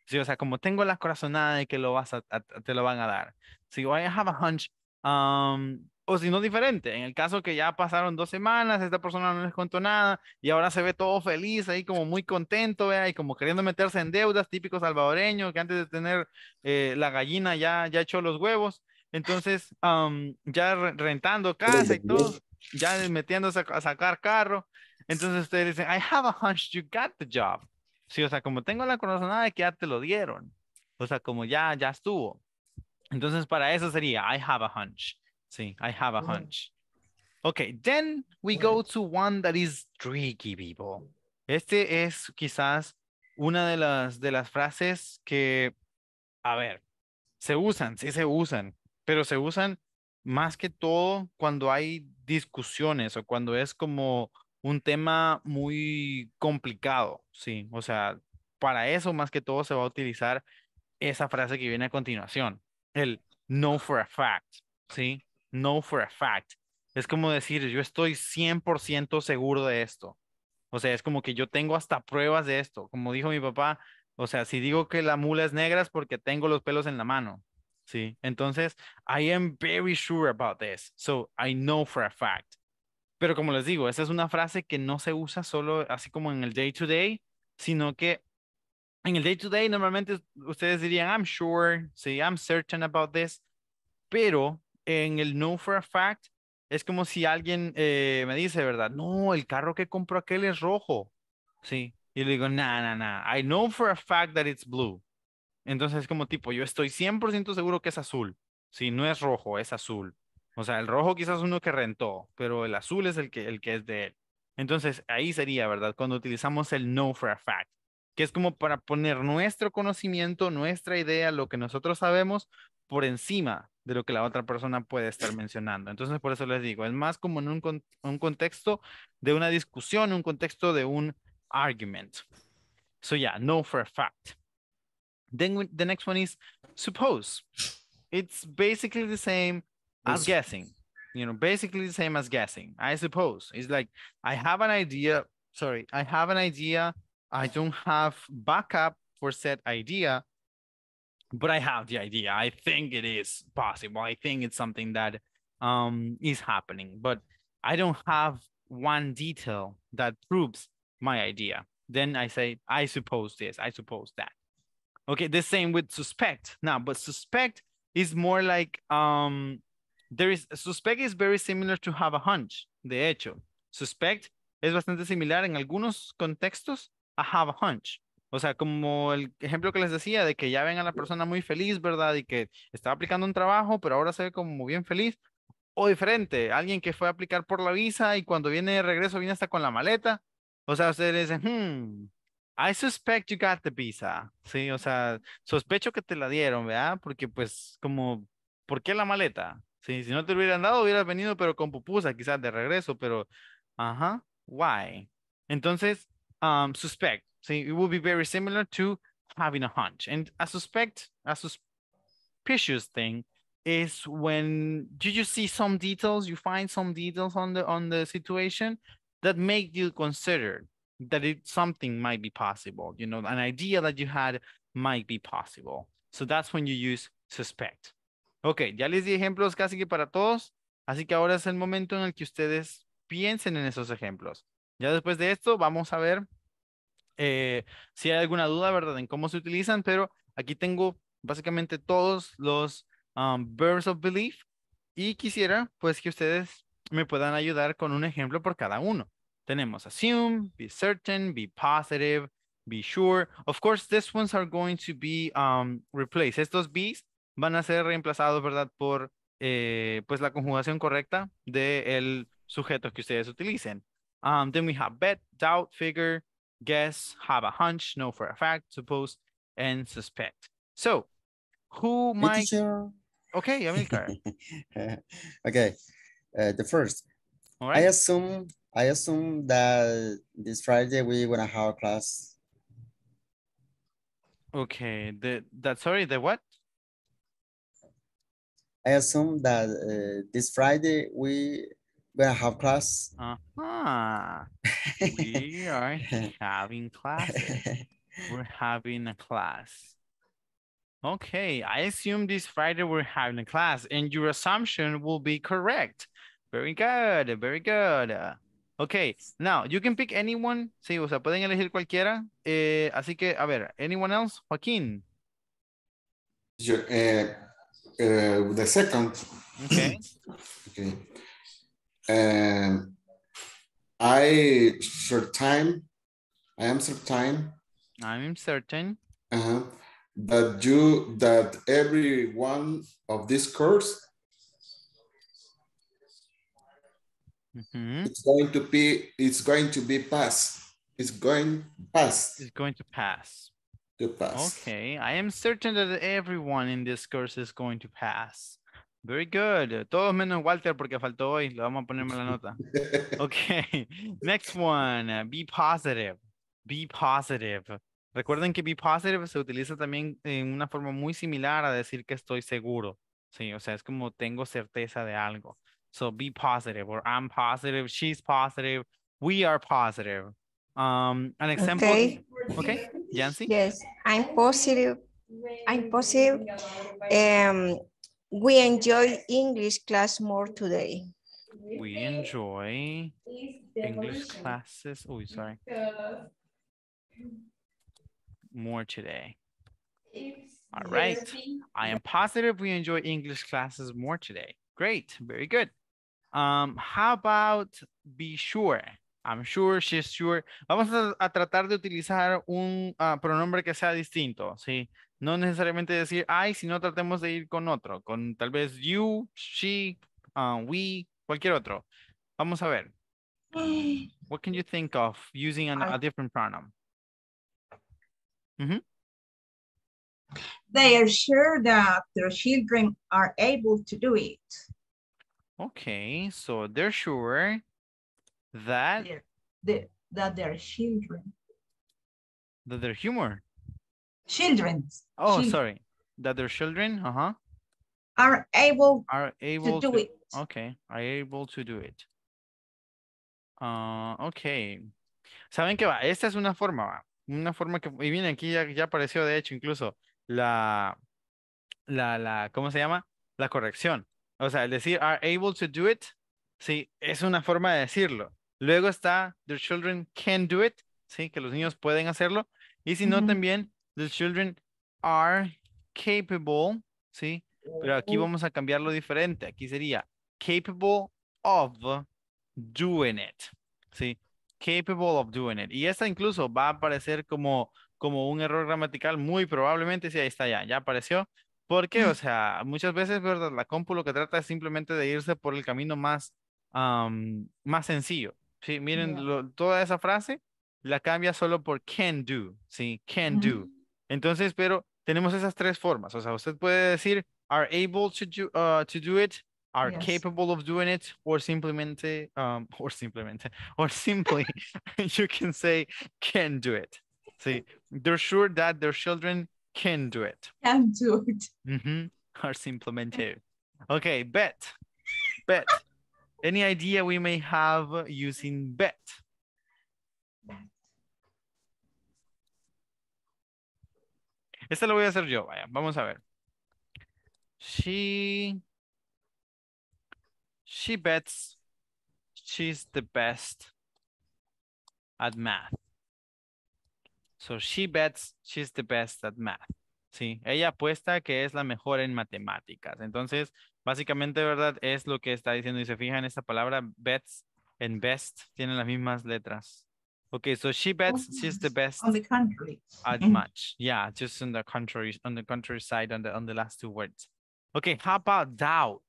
Sí, o sea, como tengo la corazonada de que lo vas a, a, te lo van a dar. Sí, I have a hunch. Um, o si no, diferente. En el caso que ya pasaron dos semanas, esta persona no les contó nada y ahora se ve todo feliz ahí como muy contento, ¿vea? Y como queriendo meterse en deudas, típico salvadoreño, que antes de tener eh, la gallina ya, ya echó los huevos. Entonces, um, ya rentando casa y todo, ya metiéndose a, a sacar carro. Entonces ustedes dicen, I have a hunch you got the job. Sí, o sea, como tengo la corazonada de que ya te lo dieron. O sea, como ya, ya estuvo. Entonces, para eso sería, I have a hunch. Sí, I have a hunch. Okay, then we go to one that is tricky, people. Este es quizás una de las, de las frases que, a ver, se usan, sí se usan, pero se usan más que todo cuando hay discusiones o cuando es como un tema muy complicado, sí. O sea, para eso más que todo se va a utilizar esa frase que viene a continuación. El know for a fact, sí. Know for a fact. Es como decir, yo estoy cien por ciento seguro de esto. O sea, es como que yo tengo hasta pruebas de esto. Como dijo mi papá, o sea, si digo que la mula es negra es porque tengo los pelos en la mano, sí. Entonces, I am very sure about this. So, I know for a fact. Pero como les digo, esa es una frase que no se usa solo así como en el day to day, sino que en el day to day normalmente ustedes dirían, I'm sure, sí, I'm certain about this. Pero en el know for a fact es como si alguien eh, me dice, ¿verdad? No, el carro que compró aquel es rojo, sí. Y le digo, nah, nah, nah, I know for a fact that it's blue. Entonces es como tipo, yo estoy cien por ciento seguro que es azul. Sí, no es rojo, es azul. O sea, el rojo quizás uno que rentó, pero el azul es el que, el que es de él. Entonces, ahí sería, ¿verdad? Cuando utilizamos el know for a fact, que es como para poner nuestro conocimiento, nuestra idea, lo que nosotros sabemos, por encima de lo que la otra persona puede estar mencionando. Entonces, por eso les digo, es más como en un, con, un contexto de una discusión, un contexto de un argument. So, yeah, know for a fact. Then we, the next one is suppose. It's basically the same as guessing, you know, basically the same as guessing, I suppose. It's like, I have an idea, sorry, I have an idea, I don't have backup for said idea, but I have the idea. I think it is possible. I think it's something that um, is happening, but I don't have one detail that proves my idea. Then I say, I suppose this, I suppose that. Okay, the same with suspect. Now, but suspect is more like, um, There is, suspect is very similar to have a hunch. De hecho, suspect es bastante similar en algunos contextos a have a hunch. O sea, como el ejemplo que les decía de que ya ven a la persona muy feliz, ¿verdad? Y que está aplicando un trabajo, pero ahora se ve como bien feliz. O diferente, alguien que fue a aplicar por la visa y cuando viene de regreso viene hasta con la maleta. O sea, ustedes dicen, hmm, I suspect you got the visa. Sí, o sea, sospecho que te la dieron, ¿verdad? Porque pues como, ¿por qué la maleta? Sí, si no te hubieran dado, hubieras venido, pero con pupusa, quizás de regreso, pero, ajá, uh-huh, why? Entonces, um, suspect, sí, it would be very similar to having a hunch. And a suspect, a suspicious thing is when you, you see some details, you find some details on the, on the situation that make you consider that it, something might be possible, you know, an idea that you had might be possible. So that's when you use suspect. Ok, ya les di ejemplos casi que para todos, así que ahora es el momento en el que ustedes piensen en esos ejemplos. Ya después de esto vamos a ver eh, si hay alguna duda, ¿verdad? En cómo se utilizan, pero aquí tengo básicamente todos los um, verbs of belief y quisiera pues que ustedes me puedan ayudar con un ejemplo por cada uno. Tenemos assume, be certain, be positive, be sure. Of course, these ones are going to be um, replaced. Estos be's van a ser reemplazados, ¿verdad? Por eh, pues la conjugación correcta del sujeto que ustedes utilicen. Um, then we have bet, doubt, figure, guess, have a hunch, know for a fact, suppose, and suspect. So, who might... Sure. Okay, Amilcar. Okay, uh, the first. All right. I assume, I assume that this Friday we're going to have a class. Okay, the, that, sorry, the what? I assume that uh, this Friday we We have class. Uh-huh. We are having classes. We're having a class. Okay, I assume this Friday we're having a class and your assumption will be correct. Very good, very good. Okay, now you can pick anyone. Sí, o sea, pueden elegir cualquiera. Eh, así que, a ver, anyone else? Joaquín. Sure, uh, uh, the second. Okay. Okay. Um, I certain. I am certain. I'm certain. Uh-huh. That you that every one of this course mm-hmm. it's going to be it's going to be passed. It's going past. It's going to pass. To pass. Okay. I am certain that everyone in this course is going to pass. Very good. Todos menos Walter porque faltó hoy. Le vamos a ponerme la nota. Okay. Next one. Be positive. Be positive. Recuerden que be positive se utiliza también en una forma muy similar a decir que estoy seguro. Sí, o sea, es como tengo certeza de algo. So be positive or I'm positive, she's positive, we are positive. Um, an example. Okay. Okay. Yancy? Yes, I'm positive. I'm positive. Um, We enjoy English class more today. We enjoy English classes. Oh, sorry. More today. All right. I am positive we enjoy English classes more today. Great. Very good. Um, how about be sure? I'm sure, she's sure. Vamos a, a tratar de utilizar un uh, pronombre que sea distinto, ¿sí? No necesariamente decir I, sino tratemos de ir con otro, con tal vez you, she, uh, we, cualquier otro. Vamos a ver. What can you think of using an, I, a different pronoun? Mm-hmm. They are sure that their children are able to do it. Okay, so they're sure that they're, they, that their children that their humor children oh children. sorry that their children uh-huh are able are able to do to, it okay are able to do it uh okay saben que va, esta es una forma va. una forma que y viene aquí ya, ya apareció de hecho incluso la la la cómo se llama la corrección, o sea el decir are able to do it, sí, es una forma de decirlo. Luego está, the children can do it, ¿sí? Que los niños pueden hacerlo. Y si no, mm-hmm. también, the children are capable, ¿sí? Pero aquí vamos a cambiarlo diferente. Aquí sería capable of doing it, ¿sí? Capable of doing it. Y esta incluso va a aparecer como, como un error gramatical muy probablemente, sí, ahí está ya, ya apareció. Porque, o sea, muchas veces, ¿verdad? La compu lo que trata es simplemente de irse por el camino más, um, más sencillo. Sí, miren, yeah. lo, toda esa frase la cambia solo por can do, sí, can uh -huh. do. Entonces, pero tenemos esas tres formas, o sea, usted puede decir are able to do, uh, to do it, are yes. capable of doing it, or simplemente, um, or simplemente, or simply, you can say can do it. Sí, they're sure that their children can do it. Can do it. Mm-hmm. Or simplemente. Okay, bet, bet. Any idea we may have using bet? Esta lo voy a hacer yo, vaya. Vamos a ver. She, she bets she's the best at math. So she bets she's the best at math. Sí, ella apuesta que es la mejor en matemáticas. Entonces, básicamente, ¿verdad? Es lo que está diciendo. Y se fijan en esta palabra, bets and best, tienen las mismas letras. Okay, so she bets she's the best on the country. At much. Yeah, just on the contrary, on the contrary side, on the, on the last two words. Okay, how about doubt?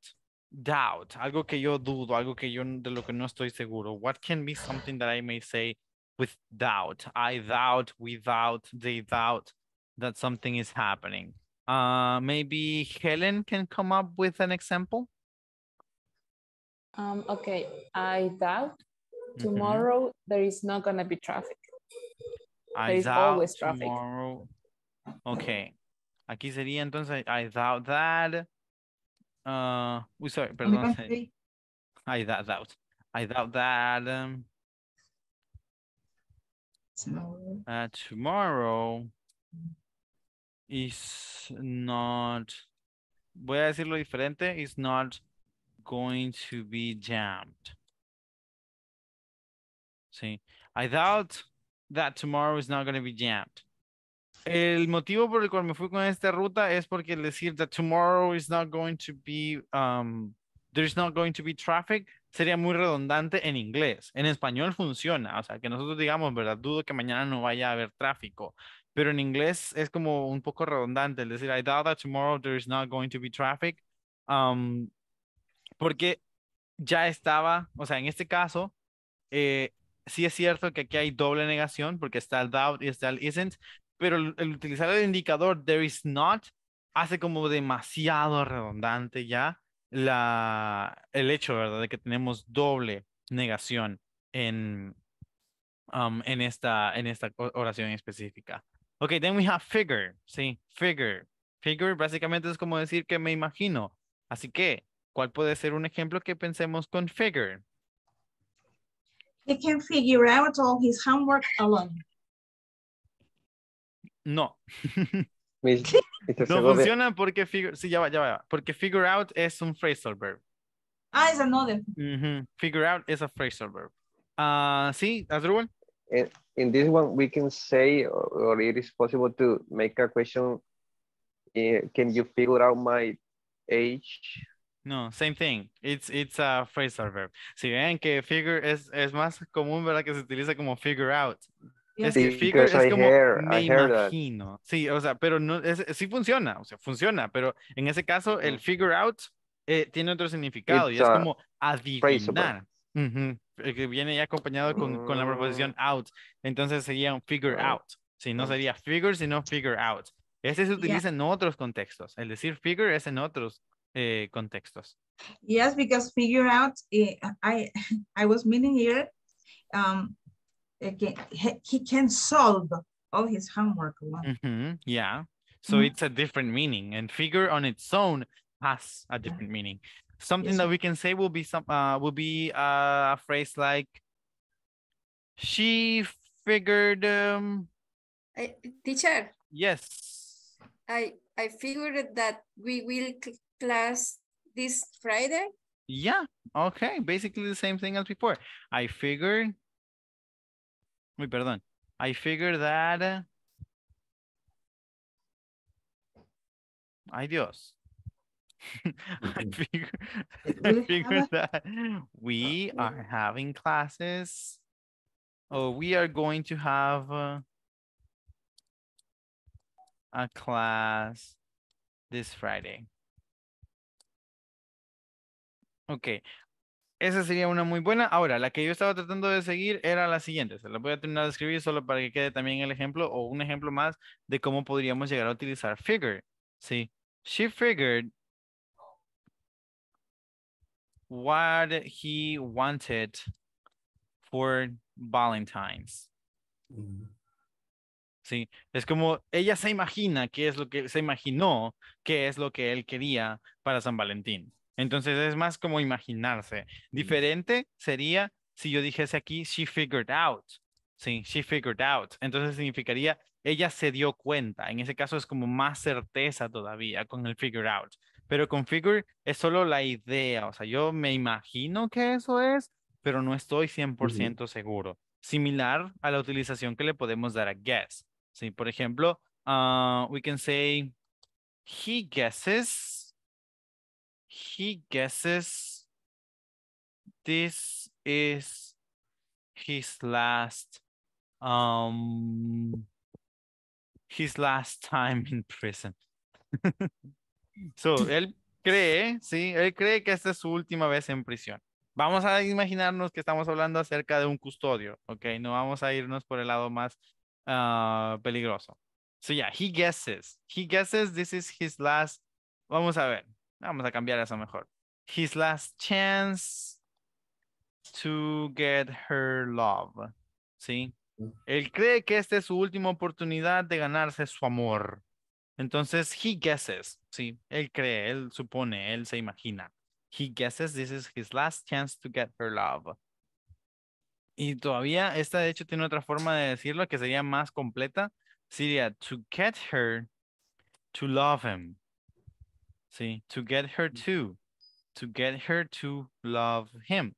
Doubt, algo que yo dudo, algo que yo de lo que no estoy seguro. What can be something that I may say with doubt? I doubt, we doubt, they doubt that something is happening. Uh, maybe Helen can come up with an example. Um, okay, I doubt tomorrow mm-hmm. there is not gonna be traffic. I there is always traffic. Tomorrow. Okay, aquí sería entonces I doubt that. Uh, sorry, perdón. I doubt. I doubt that. Um, tomorrow. Uh, tomorrow is not, voy a decirlo diferente, is not going to be jammed. Sí. I doubt that tomorrow is not going to be jammed. El motivo por el cual me fui con esta ruta es porque el decir that tomorrow is not going to be, um, there's not going to be traffic, sería muy redundante en inglés. En español funciona, o sea, que nosotros digamos, ¿verdad? Dudo que mañana no vaya a haber tráfico, pero en inglés es como un poco redundante el decir I doubt that tomorrow there's not going to be traffic, um, porque ya estaba, o sea, en este caso, eh, sí es cierto que aquí hay doble negación porque está el doubt y está el isn't, pero el, el utilizar el indicador there is not hace como demasiado redundante ya la, el hecho, ¿verdad? De que tenemos doble negación en, um, en, esta, en esta oración específica. Ok, then we have figure, ¿sí? Figure. Figure básicamente es como decir que me imagino. Así que, ¿cuál puede ser un ejemplo que pensemos con figure? He can figure out all his homework alone. No. No funciona porque figure, sí, ya va, ya va, porque figure out es un phrasal verb. Ah, es another. Mm-hmm. Figure out is a phrasal verb. Uh, sí, Azrul? In, in this one, we can say, or it is possible to make a question, uh, can you figure out my age? No, same thing. It's, it's a phrasal verb. Si ven que figure es, es más común, ¿verdad? Que se utiliza como figure out. Es que figure es como me imagino. Sí, o sea, pero no, es, sí funciona, o sea, funciona, pero en ese caso el figure out eh, tiene otro significado y es como adivinar. Uh-huh. Que viene ya acompañado con, con la proposición out. Entonces sería un figure out. Sí, no sería figure, sino figure out. Ese se utiliza yeah. en otros contextos. El decir figure es en otros eh, contextos. Yes, because figure out, eh, I, I was meaning here, um, Again, he can solve all his homework alone. Mm-hmm. Yeah, so mm-hmm. it's a different meaning, and figure on its own has a different meaning. Something yes, that we can say will be some uh, will be uh, a phrase like she figured. Um, I, teacher. Yes. I I figured that we will class this Friday. Yeah. Okay. Basically the same thing as before. I figured. Uy, perdón. I figured that. Ay, Dios. I figured, I figured that we are having classes. Oh, we are going to have uh, a class this Friday. Okay. Esa sería una muy buena. Ahora, la que yo estaba tratando de seguir era la siguiente. Se la voy a terminar de escribir solo para que quede también el ejemplo o un ejemplo más de cómo podríamos llegar a utilizar figure. Sí. She figured what he wanted for Valentine's. Sí. Es como ella se imagina qué es lo que se imaginó, qué es lo que él quería para San Valentín. Entonces es más como imaginarse. Diferente sería si yo dijese aquí, she figured out. Sí, she figured out. Entonces significaría, ella se dio cuenta. En ese caso es como más certeza todavía con el figure out. Pero con figure es solo la idea. O sea, yo me imagino que eso es, pero no estoy cien por ciento seguro. Similar a la utilización que le podemos dar a guess. Sí, por ejemplo, uh, we can say, he guesses. He guesses this is his last, um, his last time in prison. So, él cree, sí, él cree que esta es su última vez en prisión. Vamos a imaginarnos que estamos hablando acerca de un custodio, ¿ok? No vamos a irnos por el lado más uh, peligroso. So, yeah, he guesses. He guesses this is his last, vamos a ver. Vamos a cambiar eso mejor. His last chance to get her love. ¿Sí? Él cree que esta es su última oportunidad de ganarse su amor. Entonces, he guesses. ¿Sí? Él cree, él supone, él se imagina. He guesses this is his last chance to get her love. Y todavía, esta de hecho tiene otra forma de decirlo que sería más completa. Sería to get her to love him. Sí, to get her to. To get her to love him.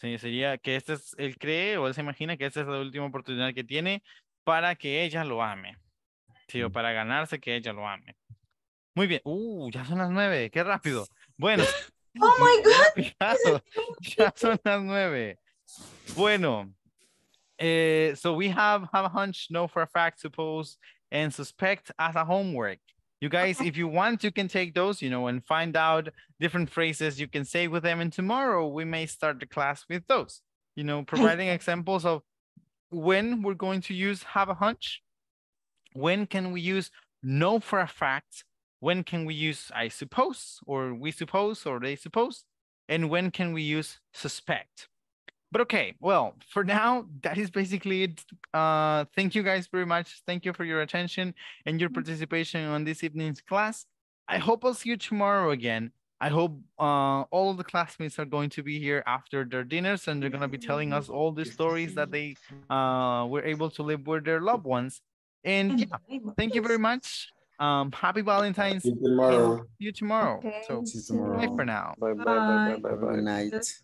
Sí, sería que este es, él cree o él se imagina que esta es la última oportunidad que tiene para que ella lo ame. Sí, o para ganarse que ella lo ame. Muy bien. Uh, ya son las nueve. Qué rápido. Bueno. Oh my God. Ya son las nueve. Bueno. Uh, so we have have a hunch, know for a fact, suppose, and suspect as a homework. You guys, if you want, you can take those, you know, and find out different phrases you can say with them. And tomorrow we may start the class with those, you know, providing examples of when we're going to use have a hunch. When can we use know for a fact? When can we use I suppose, or we suppose, or they suppose? And when can we use suspect? But okay, well, for now, that is basically it. Uh, thank you guys very much. Thank you for your attention and your participation on this evening's class. I hope I'll see you tomorrow again. I hope uh, all of the classmates are going to be here after their dinners, and they're going to be telling us all the stories that they uh, were able to live with their loved ones. And yeah, thank you very much. Um, happy Valentine's. See you tomorrow. See you tomorrow. Okay. So, bye for now. Bye bye bye bye bye. Bye. Good night.